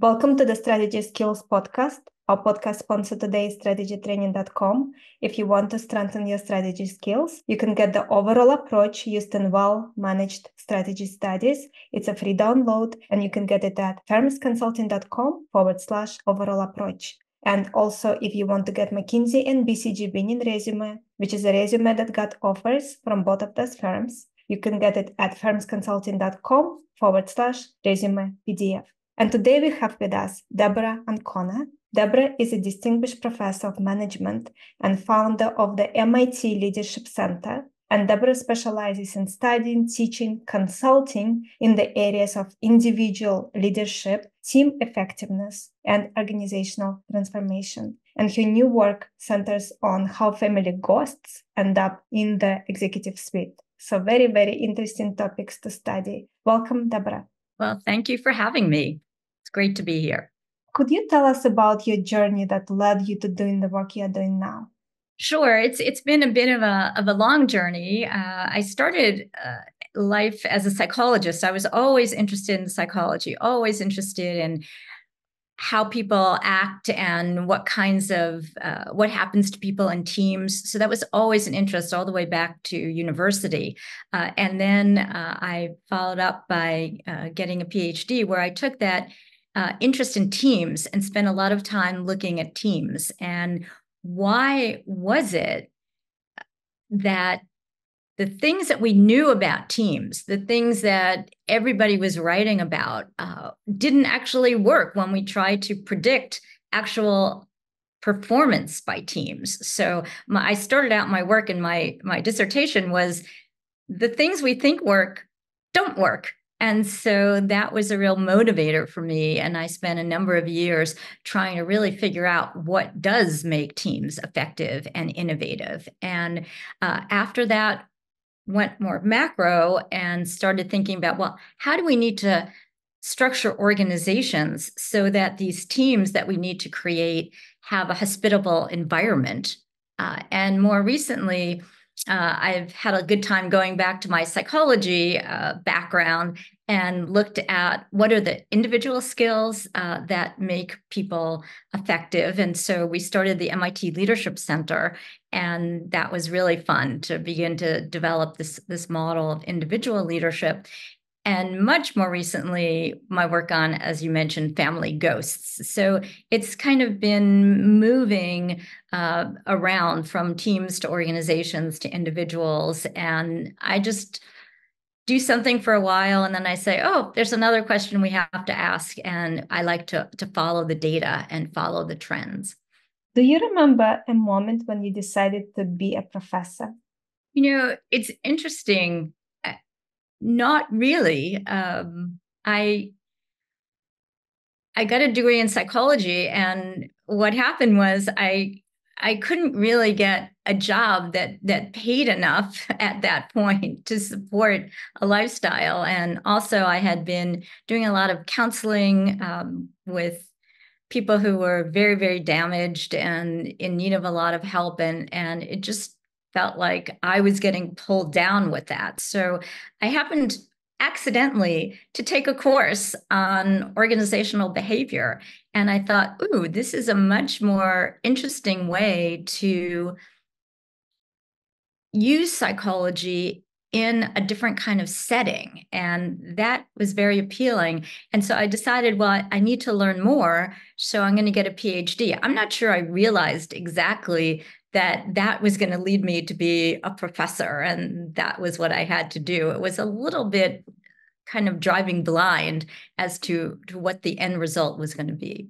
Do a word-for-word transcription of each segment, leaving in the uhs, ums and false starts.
Welcome to the Strategy Skills podcast. Our podcast sponsor today is strategy training dot com. If you want to strengthen your strategy skills, you can get the overall approach used in well-managed strategy studies. It's a free download, and you can get it at firms consulting dot com forward slash overall approach. And also, if you want to get McKinsey and B C G winning resume, which is a resume that got offers from both of those firms, you can get it at firms consulting dot com forward slash resume P D F. And today we have with us Deborah Ancona. Deborah is a distinguished professor of management and founder of the M I T Leadership Center. And Deborah specializes in studying, teaching, consulting in the areas of individual leadership, team effectiveness, and organizational transformation. And her new work centers on how family ghosts end up in the executive suite. So very, very interesting topics to study. Welcome, Deborah. Well, thank you for having me. It's great to be here. Could you tell us about your journey that led you to doing the work you're doing now? Sure. It's It's been a bit of a, of a long journey. Uh, I started uh, life as a psychologist. I was always interested in psychology, always interested in how people act and what kinds of, uh, what happens to people in teams. So that was always an interest all the way back to university. Uh, and then uh, I followed up by uh, getting a P H D, where I took that uh, interest in teams and spent a lot of time looking at teams. And why was it that the things that we knew about teams, the things that everybody was writing about, uh, didn't actually work when we tried to predict actual performance by teams? So my, I started out my work and my, my dissertation was the things we think work don't work. And so that was a real motivator for me. And I spent a number of years trying to really figure out what does make teams effective and innovative. And uh, after that, went more macro and started thinking about, well, how do we need to structure organizations so that these teams that we need to create have a hospitable environment? Uh, and more recently, uh, I've had a good time going back to my psychology uh, background and looked at what are the individual skills uh, that make people effective. And so we started the M I T Leadership Center. And that was really fun to begin to develop this, this model of individual leadership. And much more recently, my work on, as you mentioned, family ghosts. So it's kind of been moving uh, around from teams to organizations to individuals. And I just do something for a while, and then I say, oh, there's another question we have to ask. And I like to, to follow the data and follow the trends. Do you remember a moment when you decided to be a professor? You know, it's interesting. Not really. Um, I I got a degree in psychology, and what happened was I I couldn't really get a job that that paid enough at that point to support a lifestyle. And also, I had been doing a lot of counseling um, with people who were very, very damaged and in need of a lot of help. And, and it just felt like I was getting pulled down with that. So I happened accidentally to take a course on organizational behavior. And I thought, ooh, this is a much more interesting way to use psychology in a different kind of setting. And that was very appealing. And so I decided, well, I need to learn more, so I'm going to get a P H D. I'm not sure I realized exactly that that was going to lead me to be a professor, and that was what I had to do. It was a little bit kind of driving blind as to, to what the end result was going to be.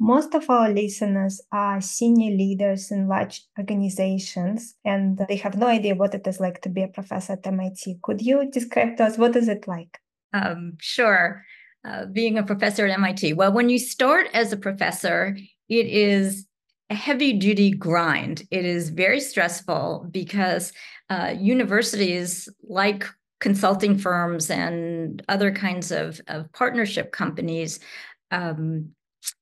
Most of our listeners are senior leaders in large organizations, and they have no idea what it is like to be a professor at M I T. Could you describe to us, what is it like? Um, sure. Uh, being a professor at M I T. Well, when you start as a professor, it is a heavy-duty grind. It is very stressful because uh, universities, like consulting firms and other kinds of, of partnership companies, um,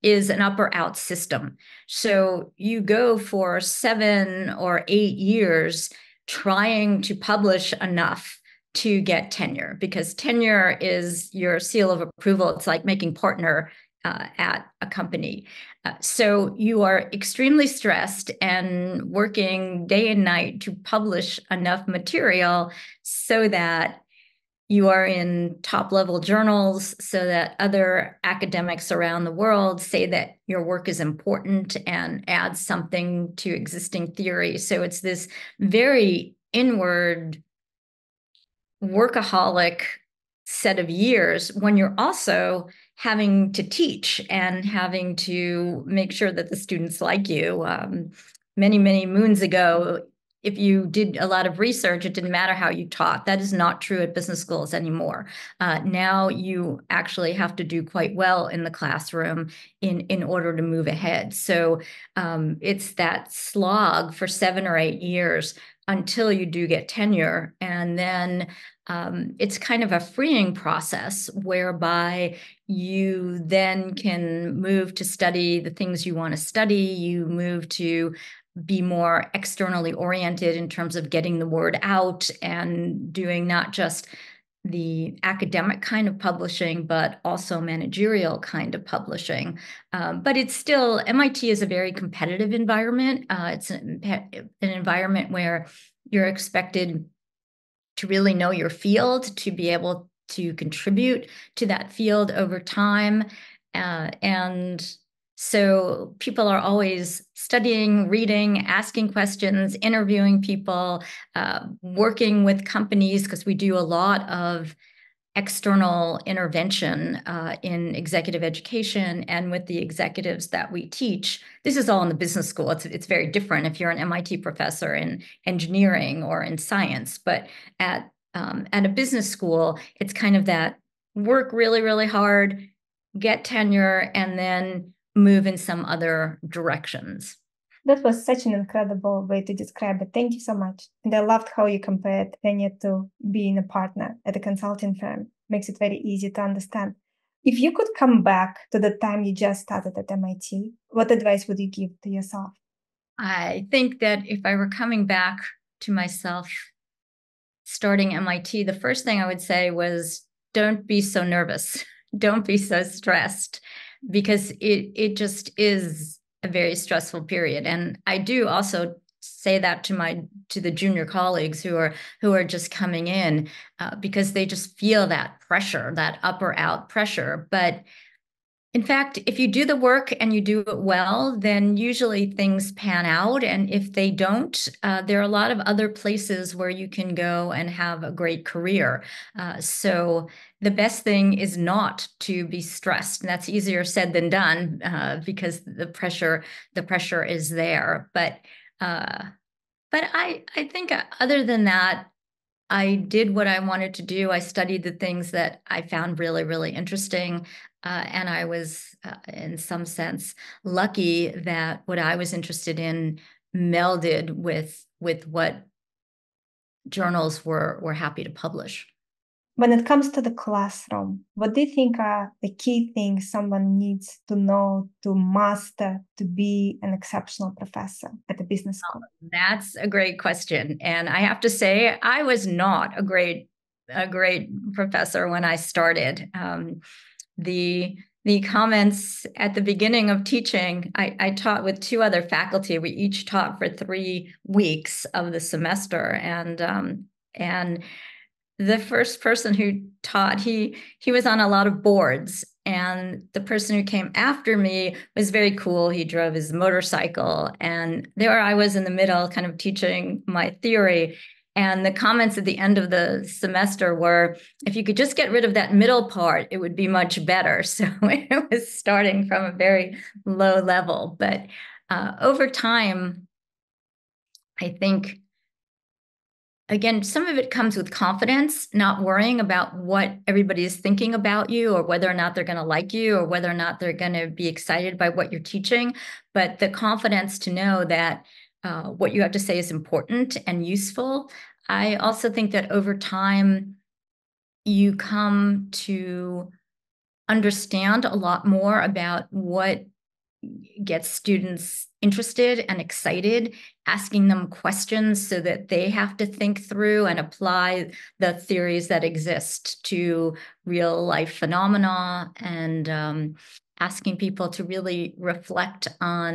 is an up or out system. So you go for seven or eight years trying to publish enough to get tenure, because tenure is your seal of approval. It's like making partner uh, at a company. Uh, so you are extremely stressed and working day and night to publish enough material so that you are in top-level journals, so that other academics around the world say that your work is important and adds something to existing theory. So it's this very inward workaholic set of years when you're also having to teach and having to make sure that the students like you. Um, many, many moons ago, if you did a lot of research, it didn't matter how you taught. That is not true at business schools anymore. Uh, now you actually have to do quite well in the classroom in, in order to move ahead. So um, it's that slog for seven or eight years until you do get tenure. And then um, it's kind of a freeing process whereby you then can move to study the things you want to study. You move to be more externally oriented in terms of getting the word out and doing not just the academic kind of publishing, but also managerial kind of publishing. Um, but it's still, M I T is a very competitive environment. Uh, it's an, an environment where you're expected to really know your field, to be able to contribute to that field over time. Uh, and So people are always studying, reading, asking questions, interviewing people, uh, working with companies, because we do a lot of external intervention uh, in executive education and with the executives that we teach. This is all in the business school. It's, it's very different if you're an M I T professor in engineering or in science. But at, um, at a business school, it's kind of that work really, really hard, get tenure, and then move in some other directions. That was such an incredible way to describe it. Thank you so much. And I loved how you compared tenure to being a partner at a consulting firm. Makes it very easy to understand. If you could come back to the time you just started at M I T, what advice would you give to yourself? I think that if I were coming back to myself starting M I T, the first thing I would say was, don't be so nervous. Don't be so stressed. Because it it just is a very stressful period. And I do also say that to my to the junior colleagues who are who are just coming in uh, because they just feel that pressure, that up or out pressure. But in fact, if you do the work and you do it well, then usually things pan out. And if they don't, uh, there are a lot of other places where you can go and have a great career. Uh, so the best thing is not to be stressed. And that's easier said than done uh, because the pressure, the pressure is there. But, uh, but I, I think other than that, I did what I wanted to do. I studied the things that I found really, really interesting. Uh, and I was, uh, in some sense, lucky that what I was interested in melded with with what journals were, were happy to publish. When it comes to the classroom, what do you think are the key things someone needs to know, to master, to be an exceptional professor at a business school? Oh, that's a great question. And I have to say, I was not a great, a great professor when I started. Um, The the comments at the beginning of teaching, I, I taught with two other faculty. We each taught for three weeks of the semester, and um, and the first person who taught, he he was on a lot of boards, and the person who came after me was very cool. He drove his motorcycle, and there I was in the middle, kind of teaching my theory. And the comments at the end of the semester were, if you could just get rid of that middle part, it would be much better. So it was starting from a very low level. But uh, over time, I think, again, some of it comes with confidence, not worrying about what everybody is thinking about you or whether or not they're going to like you or whether or not they're going to be excited by what you're teaching. But the confidence to know that Uh, what you have to say is important and useful. I also think that over time, you come to understand a lot more about what gets students interested and excited, asking them questions so that they have to think through and apply the theories that exist to real life phenomena and um, asking people to really reflect on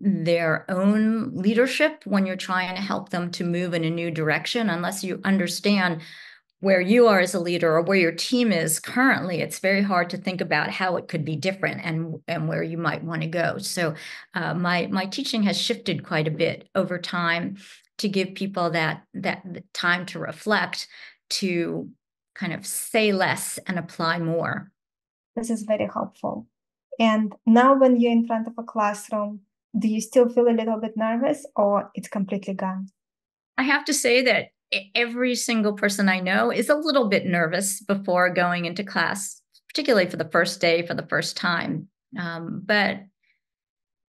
their own leadership when you're trying to help them to move in a new direction. Unless you understand where you are as a leader or where your team is currently, it's very hard to think about how it could be different and, and where you might want to go. So uh, my, my teaching has shifted quite a bit over time to give people that, that time to reflect, to kind of say less and apply more. This is very helpful. And now when you're in front of a classroom, do you still feel a little bit nervous, or it's completely gone? I have to say that every single person I know is a little bit nervous before going into class, particularly for the first day, for the first time. Um, but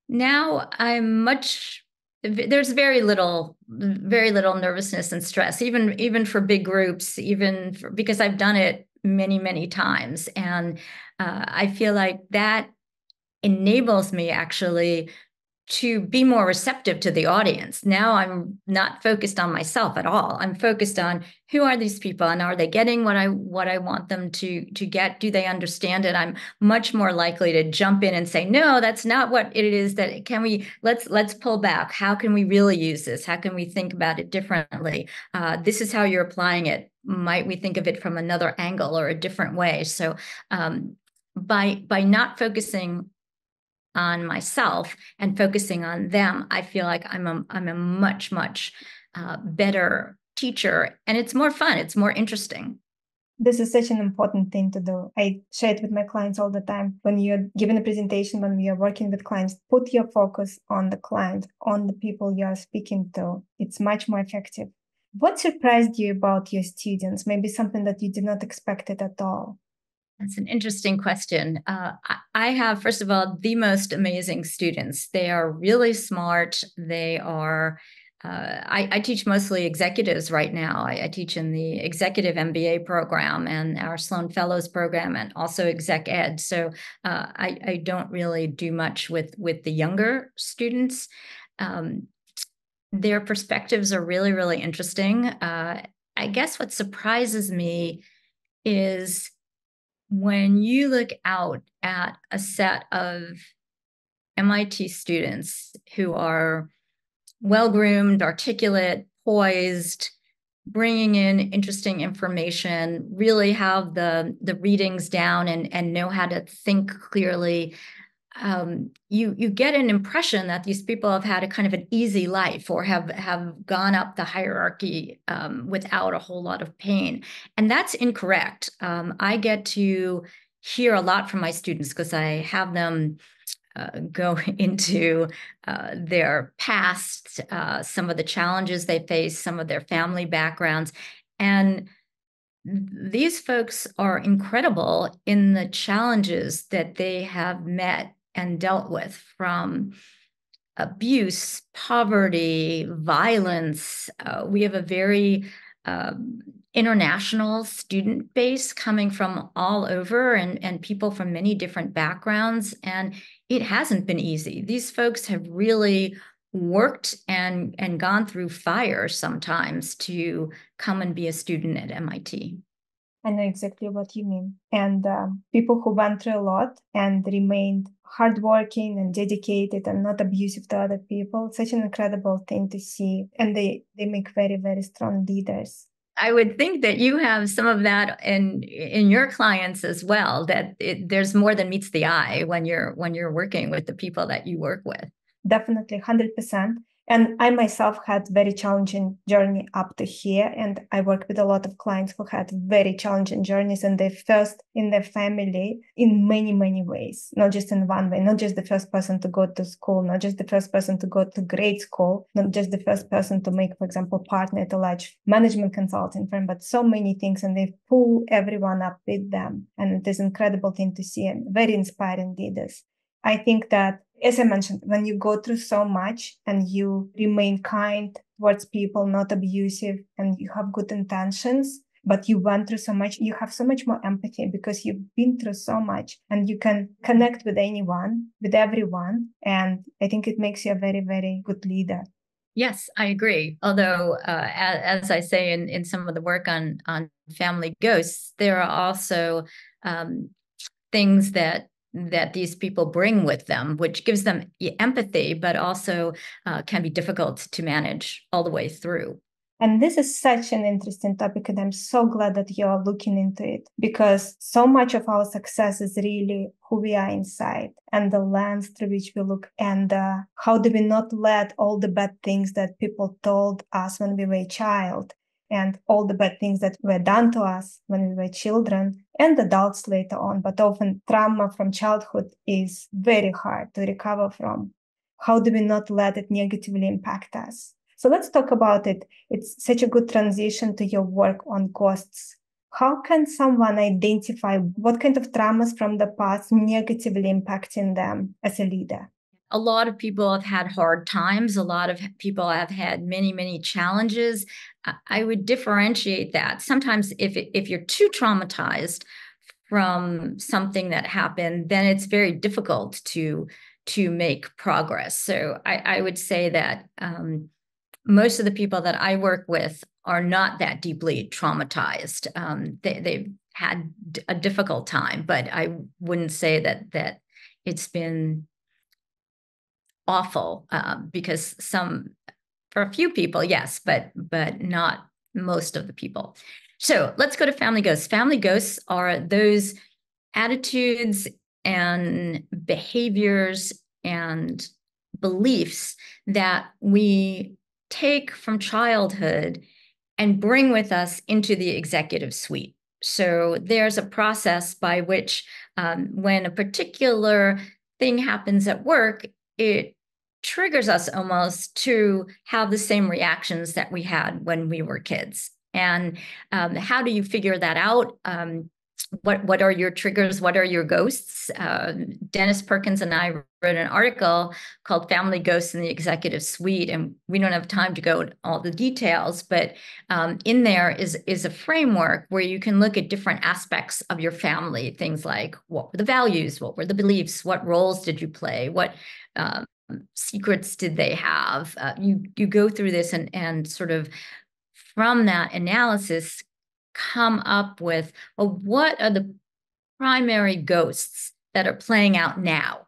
now I'm much, there's very little, very little nervousness and stress, even, even for big groups, even for, because I've done it many, many times. And uh, I feel like that enables me actually to be more receptive to the audience. Now I'm not focused on myself at all. I'm focused on who are these people, and are they getting what I what I want them to, to get? Do they understand it? I'm much more likely to jump in and say, no, that's not what it is that can we, let's let's pull back. How can we really use this? How can we think about it differently? Uh, this is how you're applying it. Might we think of it from another angle or a different way? So um, by by not focusing on myself and focusing on them, I feel like I'm a, I'm a much, much uh, better teacher, and it's more fun. It's more interesting. This is such an important thing to do. I share it with my clients all the time. When you're giving a presentation, when you're working with clients, put your focus on the client, on the people you're speaking to. It's much more effective. What surprised you about your students? Maybe something that you did not expect it at all. That's an interesting question. Uh, I have, first of all, the most amazing students. They are really smart. They are, uh, I, I teach mostly executives right now. I, I teach in the executive M B A program and our Sloan Fellows program, and also exec ed. So uh, I, I don't really do much with, with the younger students. Um, their perspectives are really, really interesting. Uh, I guess what surprises me is when you look out at a set of M I T students who are well-groomed, articulate, poised, bringing in interesting information, really have the, the readings down and, and know how to think clearly, um, you, you get an impression that these people have had a kind of an easy life or have, have gone up the hierarchy um, without a whole lot of pain. And that's incorrect. Um, I get to hear a lot from my students because I have them uh, go into uh, their past, uh, some of the challenges they face, some of their family backgrounds. And these folks are incredible in the challenges that they have met and dealt with, from abuse, poverty, violence. Uh, we have a very um, international student base coming from all over, and, and people from many different backgrounds. And it hasn't been easy. These folks have really worked and, and gone through fire sometimes to come and be a student at M I T. I know exactly what you mean. And uh, people who went through a lot and remained hardworking and dedicated and not abusive to other people, such an incredible thing to see. And they, they make very, very strong leaders. I would think that you have some of that in in your clients as well, that it, there's more than meets the eye when you're when you're working with the people that you work with. Definitely, one hundred percent. And I myself had very challenging journey up to here. And I work with a lot of clients who had very challenging journeys, and they're first in their family in many, many ways, not just in one way, not just the first person to go to school, not just the first person to go to grade school, not just the first person to make, for example, partner at a large management consulting firm, but so many things. And they pull everyone up with them. And it is an incredible thing to see, and very inspiring leaders. I think that, as I mentioned, when you go through so much and you remain kind towards people, not abusive, and you have good intentions, but you went through so much, you have so much more empathy because you've been through so much, and you can connect with anyone, with everyone. And I think it makes you a very, very good leader. Yes, I agree. Although, uh, as, as I say in, in some of the work on, on Family Ghosts, there are also um, things that that these people bring with them, which gives them empathy, but also uh, can be difficult to manage all the way through. And this is such an interesting topic, and I'm so glad that you're looking into it, because so much of our success is really who we are inside and the lens through which we look, and uh, how do we not let all the bad things that people told us when we were a child and all the bad things that were done to us when we were children and adults later on, but often trauma from childhood is very hard to recover from. How do we not let it negatively impact us? So let's talk about it. It's such a good transition to your work on costs. How can someone identify what kind of traumas from the past negatively impacting them as a leader? A lot of people have had hard times. A lot of people have had many, many challenges. I would differentiate that. Sometimes if, if you're too traumatized from something that happened, then it's very difficult to, to make progress. So I, I would say that um, most of the people that I work with are not that deeply traumatized. Um, they, they've had a difficult time, but I wouldn't say that that it's been awful uh, because some, for a few people, yes, but but not most of the people. So let's go to family ghosts. Family ghosts are those attitudes and behaviors and beliefs that we take from childhood and bring with us into the executive suite. So there's a process by which um, when a particular thing happens at work, it triggers us almost to have the same reactions that we had when we were kids. And um, how do you figure that out? Um, what, what are your triggers? What are your ghosts? Uh, Dennis Perkins and I wrote an article called Family Ghosts in the Executive Suite, and we don't have time to go into all the details, but um, in there is, is a framework where you can look at different aspects of your family, things like what were the values, what were the beliefs, what roles did you play, what um, secrets did they have? Uh, you, you go through this and, and sort of from that analysis, come up with, well, what are the primary ghosts that are playing out now?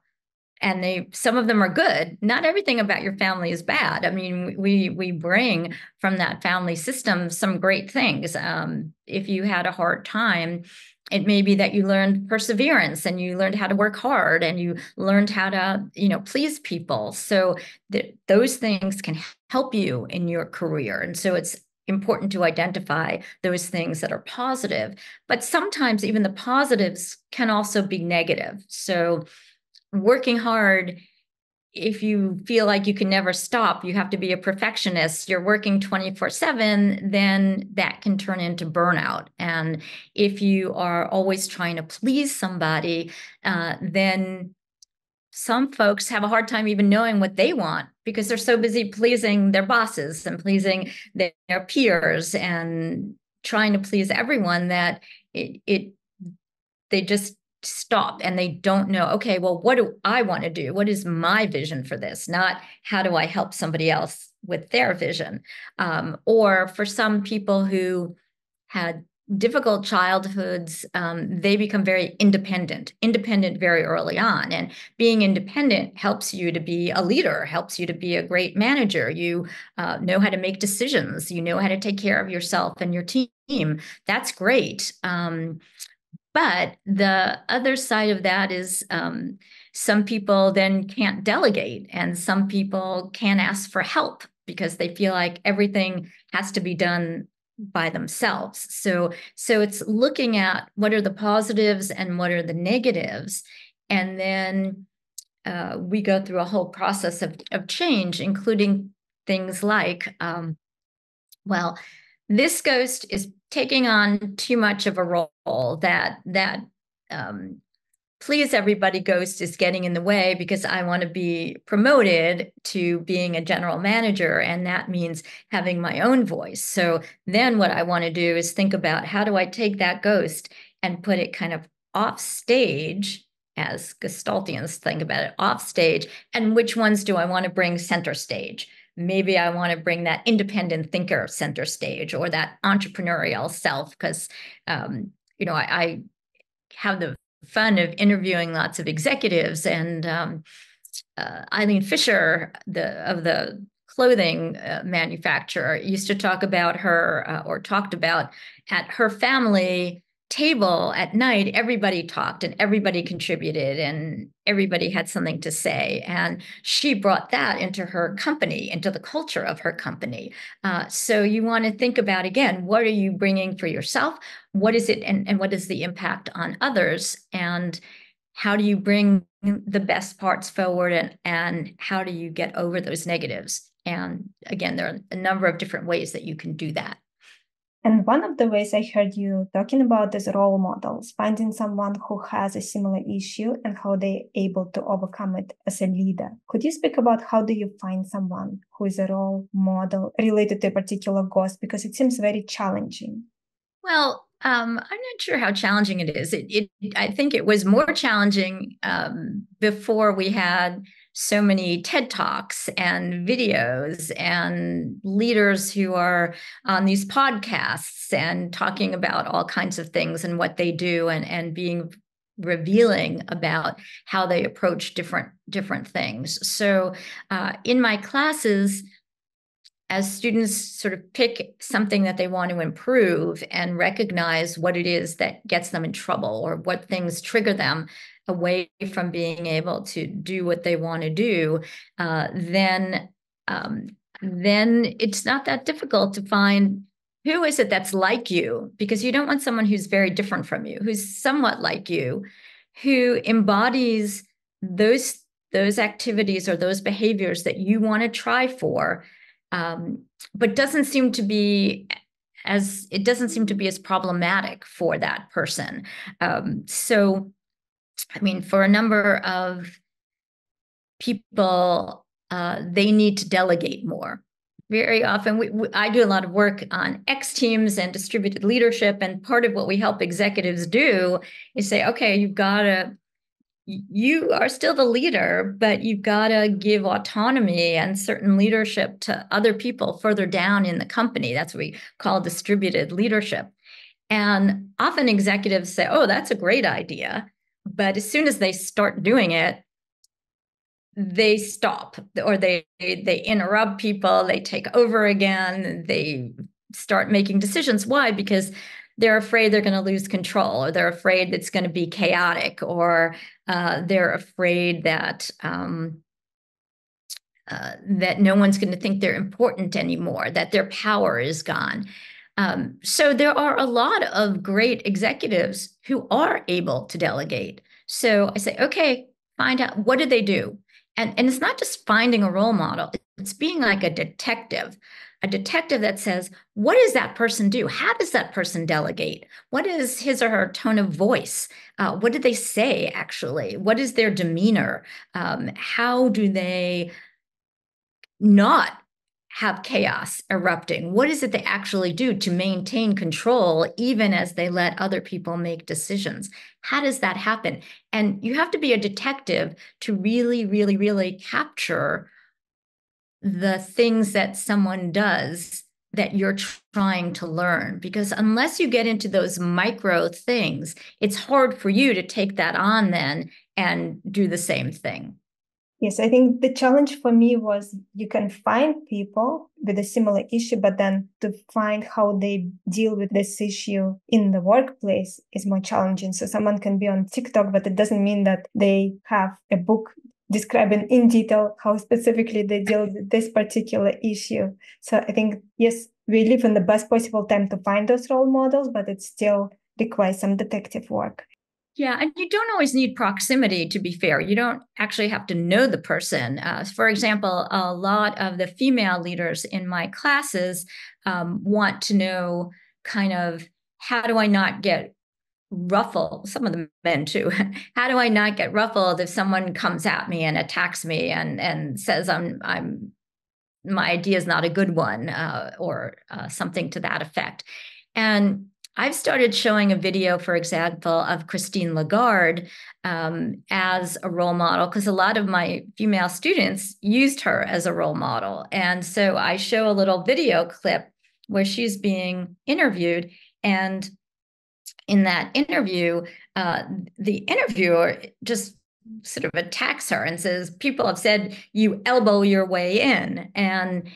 And they, some of them are good. Not everything about your family is bad. I mean, we we bring from that family system some great things. Um, if you had a hard time, it may be that you learned perseverance and you learned how to work hard and you learned how to, you know, please people. So th- those things can help you in your career. And so it's important to identify those things that are positive. But sometimes even the positives can also be negative. So working hard, if you feel like you can never stop, you have to be a perfectionist, you're working twenty-four seven, then that can turn into burnout. And if you are always trying to please somebody, uh, then some folks have a hard time even knowing what they want because they're so busy pleasing their bosses and pleasing their, their peers and trying to please everyone that it, it they just stop and they don't know, okay, well, what do I want to do? What is my vision for this? Not how do I help somebody else with their vision? Um, or for some people who had difficult childhoods, um, they become very independent, independent very early on. And being independent helps you to be a leader, helps you to be a great manager. You uh, know how to make decisions. You know how to take care of yourself and your team. That's great. Um, but the other side of that is um, some people then can't delegate and some people can't ask for help because they feel like everything has to be done by themselves. So, so it's looking at what are the positives and what are the negatives. And then uh, we go through a whole process of, of change, including things like, um, well, this ghost is taking on too much of a role, that that um, please everybody ghost is getting in the way because I want to be promoted to being a general manager. And that means having my own voice. So then what I want to do is think about how do I take that ghost and put it kind of off stage, as Gestaltians think about it, off stage, and which ones do I want to bring center stage? Maybe I want to bring that independent thinker center stage or that entrepreneurial self because, um, you know, I, I have the fun of interviewing lots of executives, and um, uh, Eileen Fisher, the of the clothing uh, manufacturer, used to talk about her uh, or talked about at her family table at night, everybody talked and everybody contributed and everybody had something to say. And she brought that into her company, into the culture of her company. Uh, so you want to think about, again, what are you bringing for yourself? What is it, and, and what is the impact on others? And how do you bring the best parts forward, and, and how do you get over those negatives? And again, there are a number of different ways that you can do that. And one of the ways I heard you talking about is role models, finding someone who has a similar issue and how they're able to overcome it as a leader. Could you speak about how do you find someone who is a role model related to a particular ghost? Because it seems very challenging. Well, um, I'm not sure how challenging it is. It, it, I think it was more challenging um, before we had so many TED Talks and videos and leaders who are on these podcasts and talking about all kinds of things and what they do, and, and being revealing about how they approach different, different things. So uh, in my classes, as students sort of pick something that they want to improve and recognize what it is that gets them in trouble or what things trigger them away from being able to do what they want to do, uh, then um, then it's not that difficult to find who is it that's like you, because you don't want someone who's very different from you, who's somewhat like you, who embodies those, those activities or those behaviors that you want to try for, um, but doesn't seem to be as, it doesn't seem to be as problematic for that person. Um, so I mean, for a number of people, uh, they need to delegate more. Very often, we, we, I do a lot of work on X-Teams and distributed leadership, and part of what we help executives do is say, okay, you've got to, you are still the leader, but you've got to give autonomy and certain leadership to other people further down in the company. That's what we call distributed leadership. And often executives say, oh, that's a great idea. But as soon as they start doing it, they stop, or they, they interrupt people, they take over again, they start making decisions. Why? Because they're afraid they're going to lose control, or they're afraid it's going to be chaotic, or uh, they're afraid that um, uh, that no one's going to think they're important anymore, that their power is gone. Um, so there are a lot of great executives who are able to delegate. So I say, okay, find out, what do they do? And, and it's not just finding a role model. It's being like a detective, a detective that says, what does that person do? How does that person delegate? What is his or her tone of voice? Uh, what did they say, actually? What is their demeanor? Um, how do they not have chaos erupting? What is it they actually do to maintain control, even as they let other people make decisions? How does that happen? And you have to be a detective to really, really, really capture the things that someone does that you're trying to learn. Because unless you get into those micro things, it's hard for you to take that on then and do the same thing. Yes, I think the challenge for me was you can find people with a similar issue, but then to find how they deal with this issue in the workplace is more challenging. So someone can be on TikTok, but it doesn't mean that they have a book describing in detail how specifically they deal with this particular issue. So I think, yes, we live in the best possible time to find those role models, but it still requires some detective work. Yeah, and you don't always need proximity, to be fair. You don't actually have to know the person. Uh, for example, a lot of the female leaders in my classes um, want to know kind of, how do I not get ruffled? Some of the men too. How do I not get ruffled if someone comes at me and attacks me and and says I'm I'm my idea is not a good one, uh, or uh, something to that effect? And I've started showing a video, for example, of Christine Lagarde um, as a role model, because a lot of my female students used her as a role model. And so I show a little video clip where she's being interviewed, and in that interview, uh, the interviewer just sort of attacks her and says, people have said you elbow your way in. And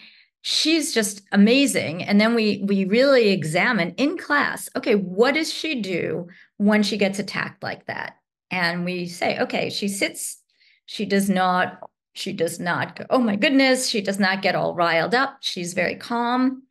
she's just amazing. And then we we really examine in class, okay, what does she do when she gets attacked like that? And we say, okay, she sits, she does not, she does not go, oh my goodness, she does not get all riled up. She's very calm.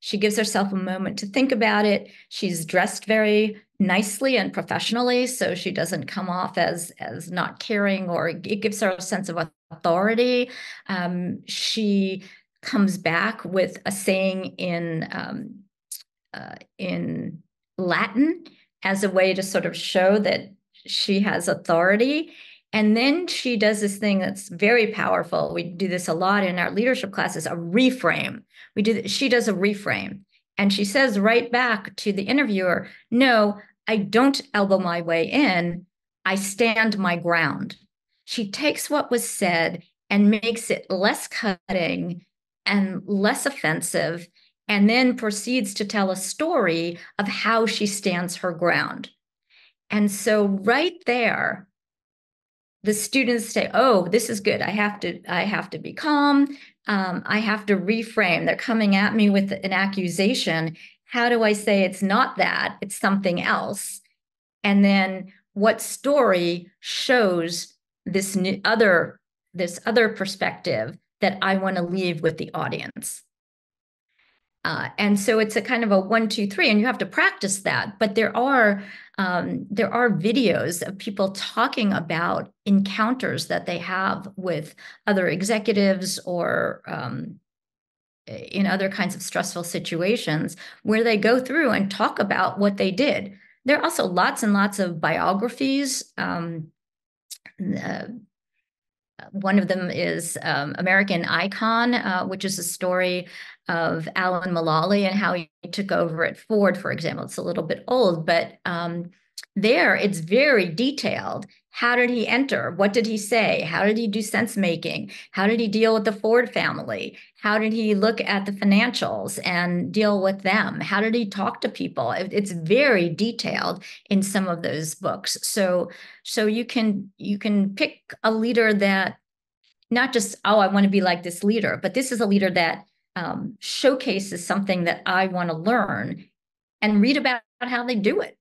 She gives herself a moment to think about it. She's dressed very nicely and professionally, so she doesn't come off as, as not caring, or it gives her a sense of authority. Um, she comes back with a saying in, um, uh, in Latin as a way to sort of show that she has authority. And then she does this thing that's very powerful. We do this a lot in our leadership classes, a reframe. We do. She does a reframe. And she says right back to the interviewer, no, I don't elbow my way in. I stand my ground. She takes what was said and makes it less cutting and less offensive, and then proceeds to tell a story of how she stands her ground. And so right there, the students say, oh, this is good. I have to, I have to be calm. Um, I have to reframe. They're coming at me with an accusation. How do I say it's not that, it's something else? And then what story shows this new other, this other perspective that I want to leave with the audience? Uh, and so it's a kind of a one, two, three, and you have to practice that. But there are um, there are videos of people talking about encounters that they have with other executives or um, in other kinds of stressful situations where they go through and talk about what they did. There are also lots and lots of biographies. Um, uh, One of them is um, American Icon, uh, which is a story of Alan Mulally and how he took over at Ford, for example. It's a little bit old, but um, there it's very detailed. How did he enter? What did he say? How did he do sense making? How did he deal with the Ford family? How did he look at the financials and deal with them? How did he talk to people? It's very detailed in some of those books. So, so you can you can pick a leader that not just, oh, I want to be like this leader, but this is a leader that um, showcases something that I want to learn, and read about how they do it.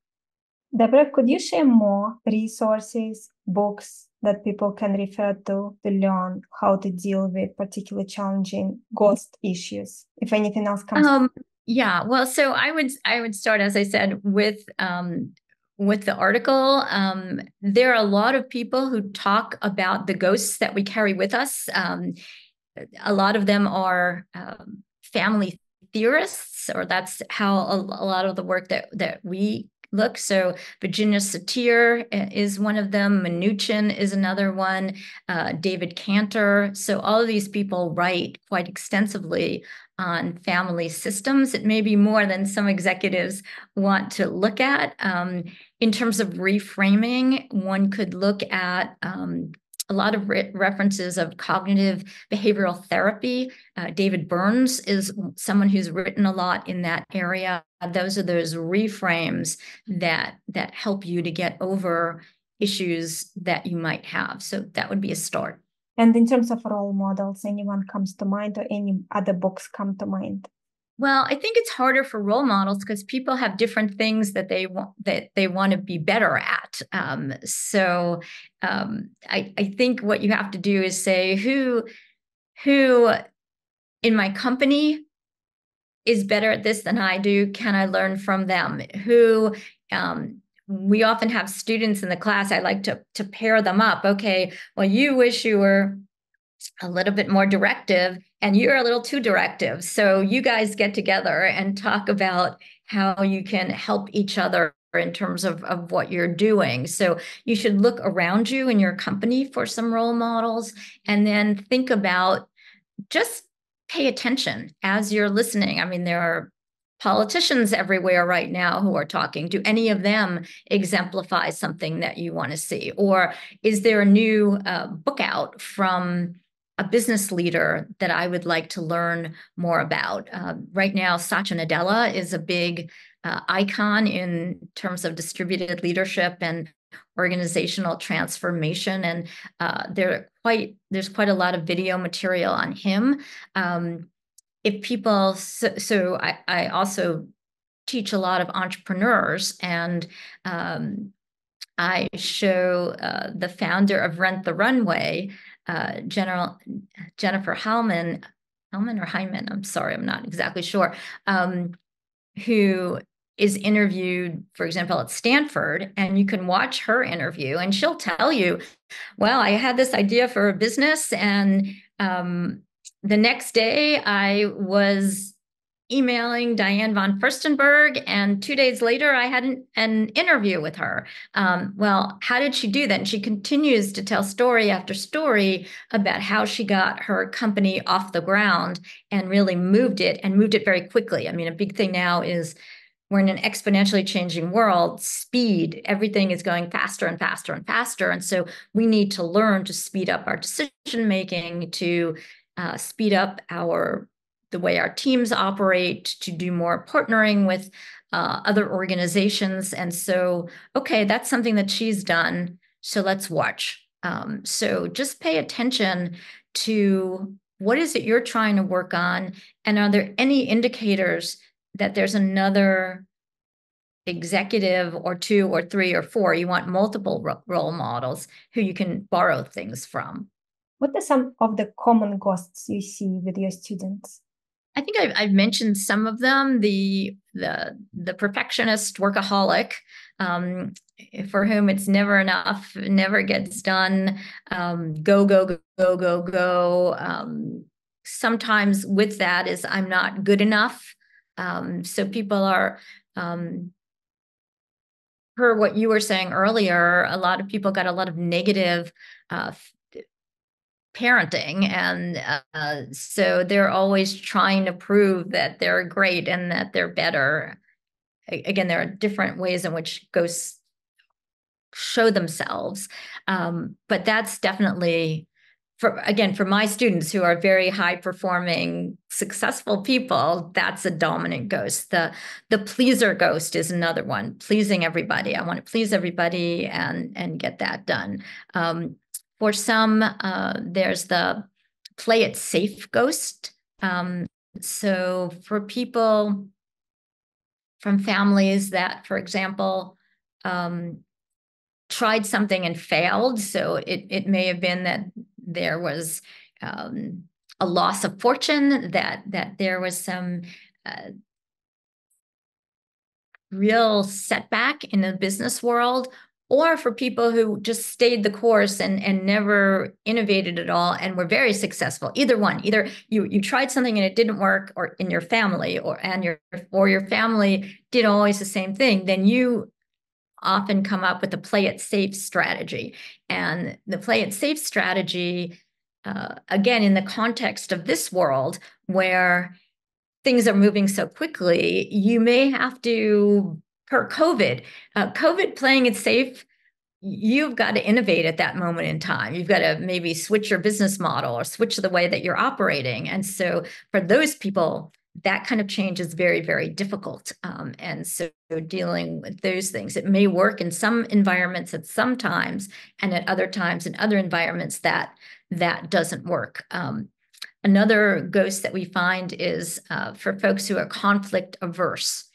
Deborah, could you share more resources, books that people can refer to to learn how to deal with particularly challenging ghost issues? If anything else comes um, up. Yeah, well, so I would I would start, as I said, with um, with the article. Um, there are a lot of people who talk about the ghosts that we carry with us. Um, a lot of them are um, family theorists, or that's how a, a lot of the work that that we look. So Virginia Satir is one of them. Minuchin is another one. Uh, David Cantor. So all of these people write quite extensively on family systems. It may be more than some executives want to look at. Um, in terms of reframing, one could look at um, a lot of re- references of cognitive behavioral therapy. Uh, David Burns is someone who's written a lot in that area. Those are those reframes that that help you to get over issues that you might have. So that would be a start. And in terms of role models, anyone comes to mind, or any other books come to mind? Well, I think it's harder for role models because people have different things that they want that they want to be better at. Um, so um, I, I think what you have to do is say who who in my company is better at this than I do. Can I learn from them? Who um, we often have students in the class. I like to to pair them up. Okay, well, you wish you were a little bit more directive, and you're a little too directive. So you guys get together and talk about how you can help each other in terms of, of what you're doing. So you should look around you in your company for some role models, and then think about, just pay attention as you're listening. I mean, there are politicians everywhere right now who are talking. Do any of them exemplify something that you want to see? Or is there a new uh, book out from a business leader that I would like to learn more about? Uh, right now, Satya Nadella is a big uh, icon in terms of distributed leadership and organizational transformation. And uh, there are quite there's quite a lot of video material on him. Um, if people, so, so I, I also teach a lot of entrepreneurs, and um, I show uh, the founder of Rent the Runway, uh, General Jennifer Hellman, Hellman or Hyman, I'm sorry, I'm not exactly sure, um, who is interviewed, for example, at Stanford, and you can watch her interview, and she'll tell you, well, I had this idea for a business, and um, the next day I was emailing Diane von Furstenberg, and two days later I had an, an interview with her. Um, well, how did she do that? And she continues to tell story after story about how she got her company off the ground and really moved it and moved it very quickly. I mean, a big thing now is we're in an exponentially changing world. Speed, everything is going faster and faster and faster. And so we need to learn to speed up our decision-making, to uh, speed up our the way our teams operate, to do more partnering with uh, other organizations. And so, okay, that's something that she's done, so let's watch. Um, so just pay attention to what is it you're trying to work on, and are there any indicators that there's another executive or two or three or four? You want multiple ro- role models who you can borrow things from. What are some of the common costs you see with your students? I think I've, I've mentioned some of them. The the, the perfectionist workaholic, um, for whom it's never enough, never gets done, um, go, go, go, go, go, go. Um, sometimes with that is I'm not good enough. Um, so people are, um, per what you were saying earlier, a lot of people got a lot of negative uh parenting. And uh, so they're always trying to prove that they're great and that they're better. Again, there are different ways in which ghosts show themselves. Um, but that's definitely, for, again, for my students who are very high performing, successful people, that's a dominant ghost. The, the pleaser ghost is another one, pleasing everybody. I want to please everybody and, and get that done. Um, For some, uh, there's the play it safe ghost. Um, so for people from families that, for example, um, tried something and failed, so it, it may have been that there was um, a loss of fortune, that, that there was some uh, real setback in the business world, or for people who just stayed the course and, and never innovated at all and were very successful. Either one, either you you tried something and it didn't work, or in your family, or and your or your family did always the same thing, then you often come up with the play it safe strategy. And the play it safe strategy, uh, again, in the context of this world where things are moving so quickly, you may have to, per COVID, uh, COVID playing it safe, you've got to innovate at that moment in time. You've got to maybe switch your business model or switch the way that you're operating. And so for those people, that kind of change is very, very difficult. Um, and so dealing with those things, it may work in some environments at some times, and at other times in other environments that that doesn't work. Um, another ghost that we find is uh, for folks who are conflict averse.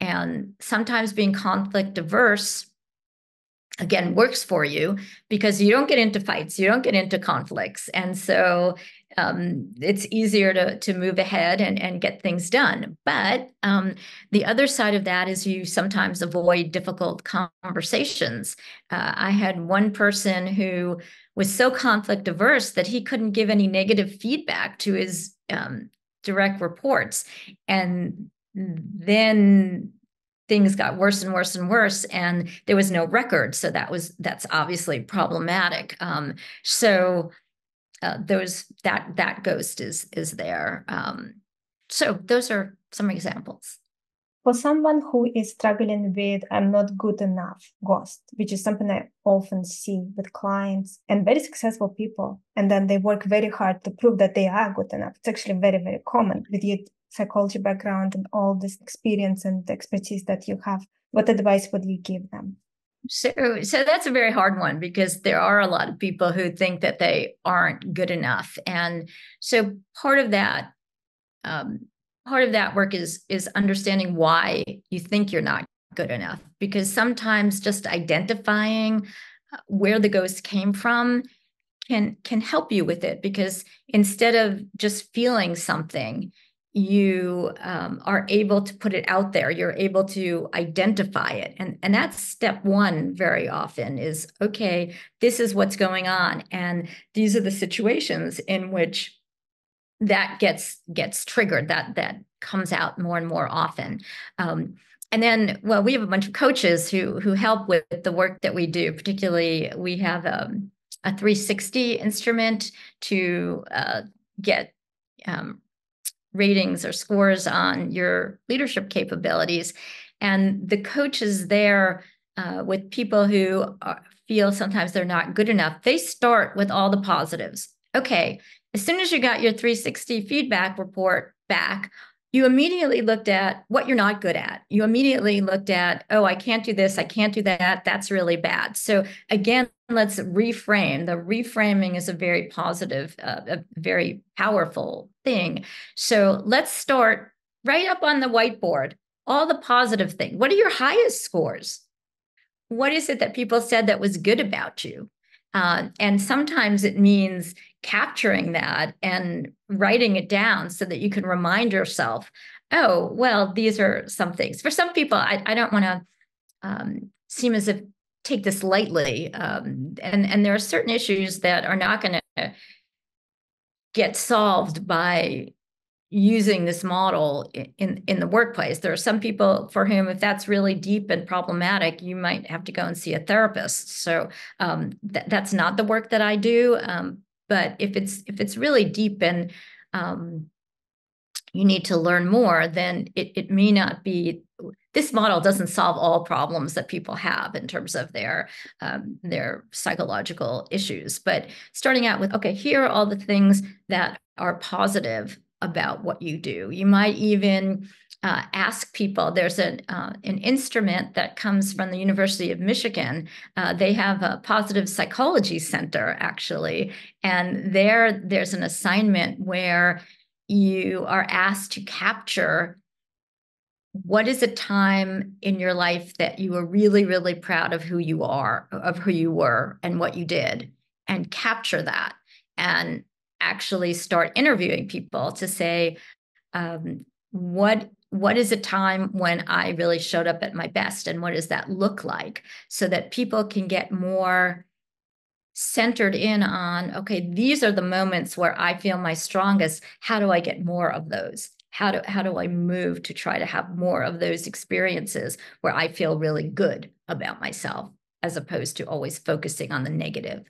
And sometimes being conflict averse, again, works for you because you don't get into fights, you don't get into conflicts. And so um, it's easier to, to move ahead and, and get things done. But um, the other side of that is you sometimes avoid difficult conversations. Uh, I had one person who was so conflict averse that he couldn't give any negative feedback to his um, direct reports. And then things got worse and worse and worse, and there was no record. So that was that's obviously problematic. Um, so uh, those that that ghost is is there. Um, so those are some examples. For someone who is struggling with "I'm not good enough" ghost, which is something I often see with clients and very successful people, and then they work very hard to prove that they are good enough. It's actually very, very common with you. psychology background and all this experience and expertise that you have, what advice would you give them? So, so that's a very hard one, because there are a lot of people who think that they aren't good enough. And so part of that, um, part of that work is, is understanding why you think you're not good enough, because sometimes just identifying where the ghost came from can, can help you with it, because instead of just feeling something, you um, are able to put it out there. You're able to identify it. And, and that's step one very often is, okay, this is what's going on. And these are the situations in which that gets gets triggered, that that comes out more and more often. Um, and then, well, we have a bunch of coaches who who help with the work that we do. Particularly, we have um, a three sixty instrument to uh, get um ratings or scores on your leadership capabilities. And the coach is there uh, with people who are, feel sometimes they're not good enough. They start with all the positives. Okay, as soon as you got your three sixty feedback report back, you immediately looked at what you're not good at. You immediately looked at, oh, I can't do this. I can't do that. That's really bad. So again, let's reframe. The reframing is a very positive, uh, a very powerful thing. So let's start right up on the whiteboard, all the positive things. What are your highest scores? What is it that people said that was good about you? Uh, and sometimes it means capturing that and writing it down so that you can remind yourself, oh, well, these are some things. For some people, I, I don't want to um, seem as if take this lightly. Um, and, and there are certain issues that are not going to get solved by using this model in, in the workplace. There are some people for whom, if that's really deep and problematic, you might have to go and see a therapist. So um, th- that's not the work that I do. Um, but if it's if it's really deep and um, you need to learn more, then it, it may not be. This model doesn't solve all problems that people have in terms of their um, their psychological issues. But starting out with, okay, here are all the things that are positive about what you do. You might even uh, ask people. There's an uh, an instrument that comes from the University of Michigan. Uh, they have a positive psychology center, actually. And there, there's an assignment where you are asked to capture what is a time in your life that you were really, really proud of who you are, of who you were and what you did, and capture that. And actually start interviewing people to say, um, what what is a time when I really showed up at my best, and what does that look like, so that people can get more centered in on, okay, these are the moments where I feel my strongest. How do I get more of those? How do, how do I move to try to have more of those experiences where I feel really good about myself, as opposed to always focusing on the negative?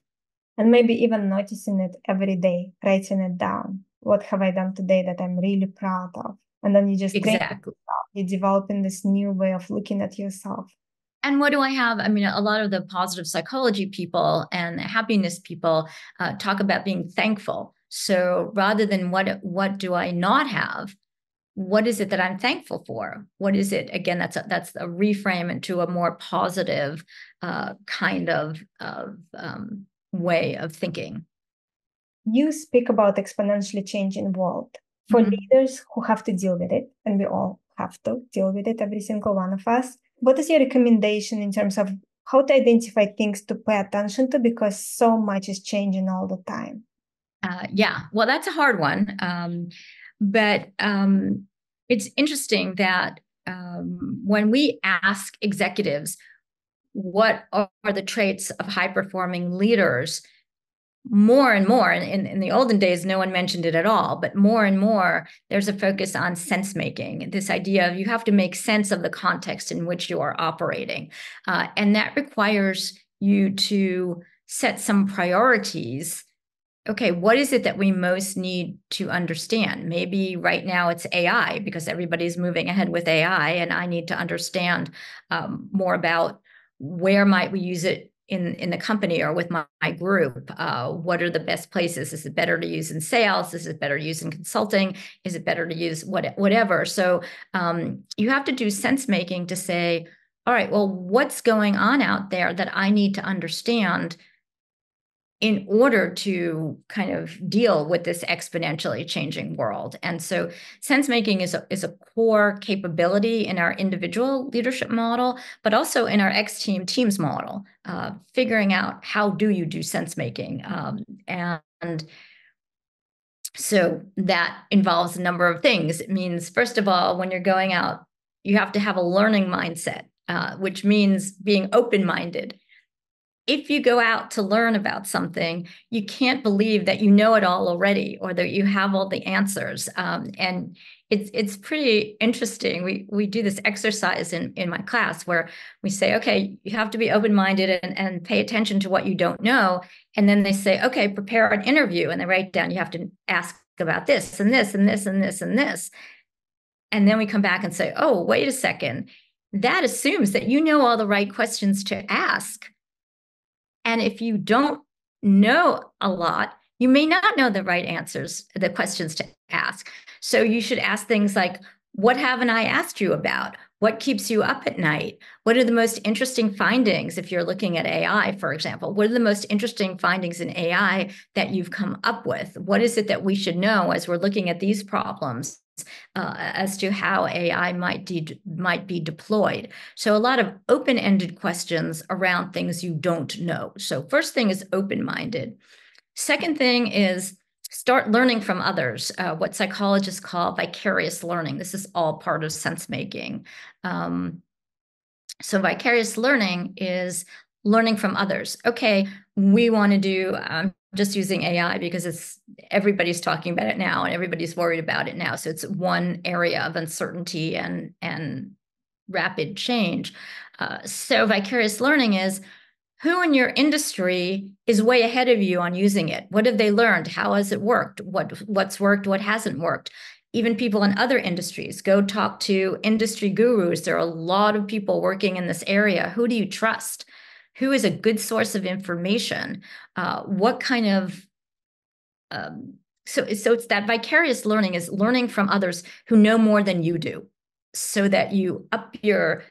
And maybe even noticing it every day, writing it down. What have I done today that I'm really proud of? And then you just exactly. You're developing this new way of looking at yourself. And what do I have? I mean, a lot of the positive psychology people and happiness people uh, talk about being thankful. So rather than what what do I not have, what is it that I'm thankful for? What is it? Again, that's a, that's a reframe into a more positive uh, kind of of um, way of thinking. You speak about exponentially changing world for mm-hmm. leaders who have to deal with it, and we all have to deal with it, every single one of us. What is your recommendation in terms of how to identify things to pay attention to, because so much is changing all the time? Uh, yeah, well, that's a hard one. Um, but um, it's interesting that um, when we ask executives, what are the traits of high-performing leaders? More and more, and in, in the olden days, no one mentioned it at all, but more and more, there's a focus on sense-making, this idea of you have to make sense of the context in which you are operating. Uh, and that requires you to set some priorities. Okay, what is it that we most need to understand? Maybe right now it's A I, because everybody's moving ahead with A I, and I need to understand um, more about where might we use it in, in the company or with my, my group. Uh, what are the best places? Is it better to use in sales? Is it better to use in consulting? Is it better to use what, whatever? So um, you have to do sense making to say, all right, well, what's going on out there that I need to understand in order to kind of deal with this exponentially changing world? And so sense making is a, is a core capability in our individual leadership model, but also in our X-Team teams model, uh, figuring out how do you do sense making. Um, and so that involves a number of things. It means, first of all, when you're going out, you have to have a learning mindset, uh, which means being open-minded. If you go out to learn about something, you can't believe that you know it all already or that you have all the answers. Um, and it's it's pretty interesting. We we do this exercise in, in my class where we say, okay, you have to be open-minded and, and pay attention to what you don't know. And then they say, okay, prepare an interview. And they write down, you have to ask about this and this and this and this and this. And then we come back and say, oh, wait a second. That assumes that you know all the right questions to ask. And if you don't know a lot, you may not know the right answers, the questions to ask. So you should ask things like, what haven't I asked you about? What keeps you up at night? What are the most interesting findings? If you're looking at A I, for example, what are the most interesting findings in A I that you've come up with? What is it that we should know as we're looking at these problems uh, as to how A I might, de- might be deployed? So a lot of open-ended questions around things you don't know. So first thing is open-minded. Second thing is start learning from others, uh, what psychologists call vicarious learning. This is all part of sense making. Um, so vicarious learning is learning from others. Okay, we want to do, I'm um, just using A I because it's everybody's talking about it now and everybody's worried about it now. So it's one area of uncertainty and, and rapid change. Uh, so vicarious learning is, who in your industry is way ahead of you on using it? What have they learned? How has it worked? What, what's worked? What hasn't worked? Even people in other industries. Go talk to industry gurus. There are a lot of people working in this area. Who do you trust? Who is a good source of information? Uh, what kind of... Um, so, so it's that vicarious learning is learning from others who know more than you do so that you up your...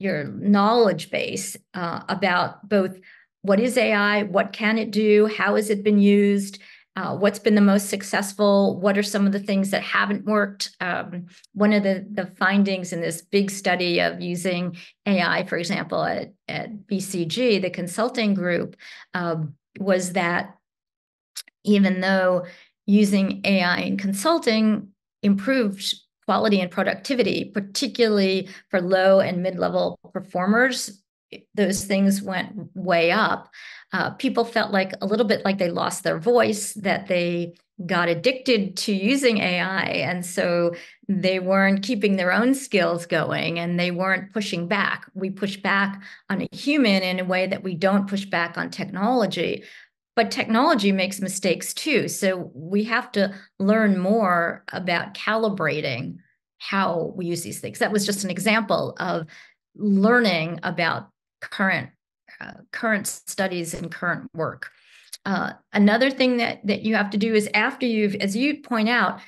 your knowledge base uh, about both what is A I, what can it do, how has it been used, uh, what's been the most successful, what are some of the things that haven't worked. Um, one of the, the findings in this big study of using A I, for example, at, at B C G, the consulting group, um, was that even though using A I in consulting improved quality and productivity, particularly for low and mid-level performers, those things went way up. Uh, people felt like a little bit like they lost their voice, that they got addicted to using A I. And so they weren't keeping their own skills going and they weren't pushing back. We push back on a human in a way that we don't push back on technology. But technology makes mistakes too. So we have to learn more about calibrating how we use these things. That was just an example of learning about current uh, current studies and current work. Uh, another thing that, that you have to do is after you've, as you point out,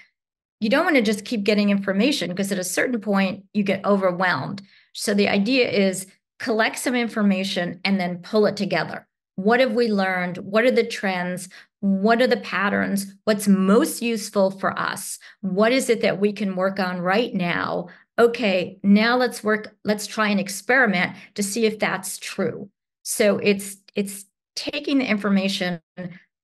you don't want to just keep getting information because at a certain point you get overwhelmed. So the idea is collect some information and then pull it together. What have we learned? What are the trends? What are the patterns? What's most useful for us? What is it that we can work on right now? Okay, now let's work, let's try an experiment to see if that's true. So it's it's taking the information,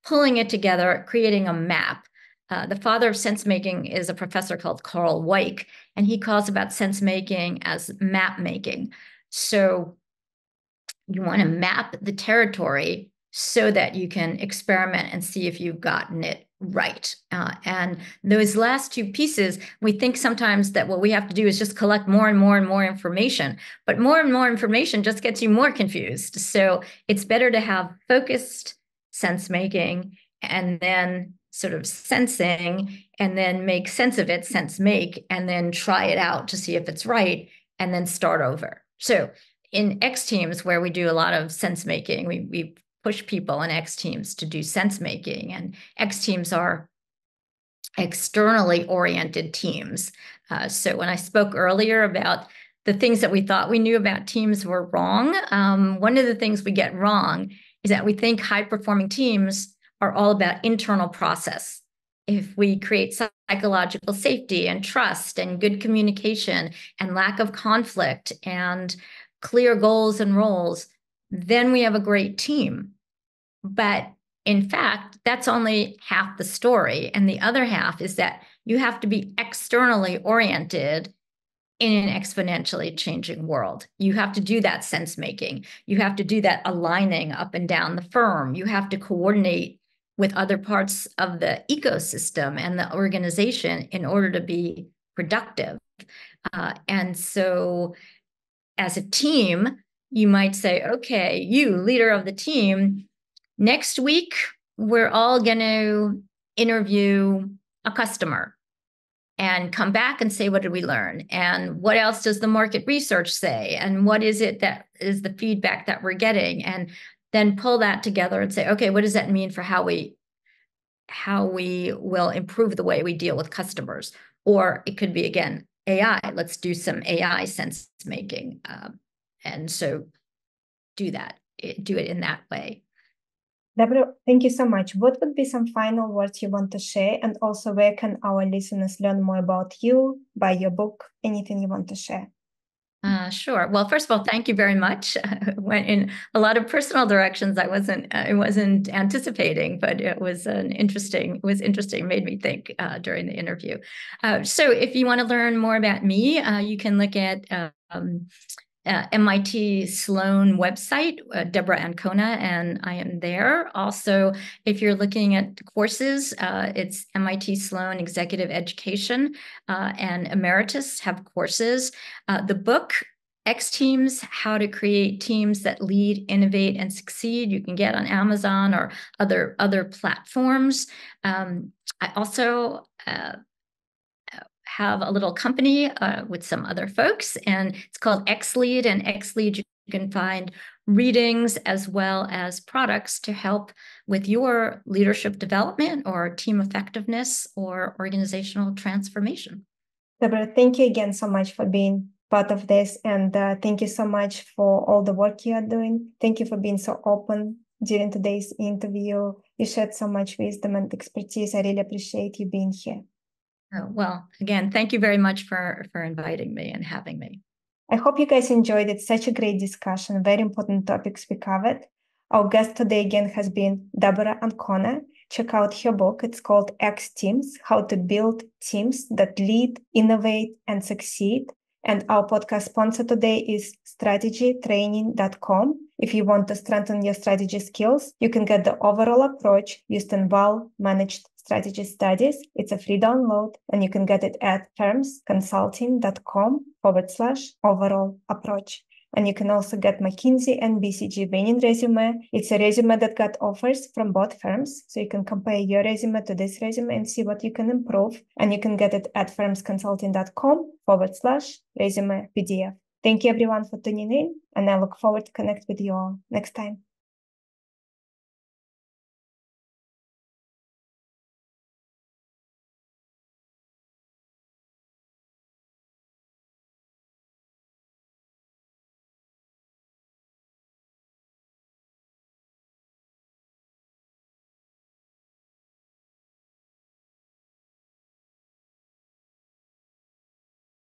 pulling it together, creating a map. Uh, the father of sense making is a professor called Carl Weick, and he calls about sense making as map making. So you want to map the territory so that you can experiment and see if you've gotten it right. Uh, and those last two pieces, we think sometimes that what we have to do is just collect more and more and more information, but more and more information just gets you more confused. So it's better to have focused sense making and then sort of sensing and then make sense of it, sense make, and then try it out to see if it's right and then start over. So in X-Teams, where we do a lot of sense making, we, we push people in X-Teams to do sense making. And X-Teams are externally oriented teams. Uh, so when I spoke earlier about the things that we thought we knew about teams were wrong, um, one of the things we get wrong is that we think high-performing teams are all about internal process. If we create psychological safety and trust and good communication and lack of conflict and clear goals and roles, then we have a great team. But in fact, that's only half the story. And the other half is that you have to be externally oriented in an exponentially changing world. You have to do that sense making. You have to do that aligning up and down the firm. You have to coordinate with other parts of the ecosystem and the organization in order to be productive. Uh, and so as a team, you might say, okay, you, leader of the team, next week, we're all going to interview a customer and come back and say, what did we learn? And what else does the market research say? And what is it that is the feedback that we're getting? And then pull that together and say, okay, what does that mean for how we, how we will improve the way we deal with customers? Or it could be, again, A I. Let's do some A I sense making. Um, and so do that, do it in that way. Deborah, thank you so much. What would be some final words you want to share? And also, where can our listeners learn more about you, buy your book, anything you want to share? Uh, sure. Well, first of all, thank you very much. I went in a lot of personal directions I wasn't I wasn't anticipating, but it was an interesting it was interesting, made me think uh, during the interview. Uh, so if you want to learn more about me, uh, you can look at um, uh, M I T Sloan website, uh, Deborah Ancona, and I am there. Also, if you're looking at courses, uh, it's M I T Sloan Executive Education uh, and Emeritus have courses. Uh, the book, X-Teams, How to Create Teams That Lead, Innovate, and Succeed, you can get on Amazon or other, other platforms. Um, I also... Uh, have a little company uh, with some other folks, and it's called XLead. And XLead, you can find readings as well as products to help with your leadership development or team effectiveness or organizational transformation. Deborah, thank you again so much for being part of this, and uh, thank you so much for all the work you are doing. Thank you for being so open during today's interview. You shared so much wisdom and expertise. I really appreciate you being here. Oh, well, again, thank you very much for, for inviting me and having me. I hope you guys enjoyed it. Such a great discussion, very important topics we covered. Our guest today again has been Deborah Ancona. Check out her book. It's called X-Teams, How to Build Teams That Lead, Innovate, and Succeed. And our podcast sponsor today is strategy training dot com. If you want to strengthen your strategy skills, you can get the overall approach used in well-managed strategy studies. It's a free download, and you can get it at firms consulting dot com forward slash overall approach. And you can also get McKinsey and B C G winning resume. It's a resume that got offers from both firms. So you can compare your resume to this resume and see what you can improve. And you can get it at firms consulting dot com forward slash resume P D F. Thank you everyone for tuning in, and I look forward to connect with you all next time.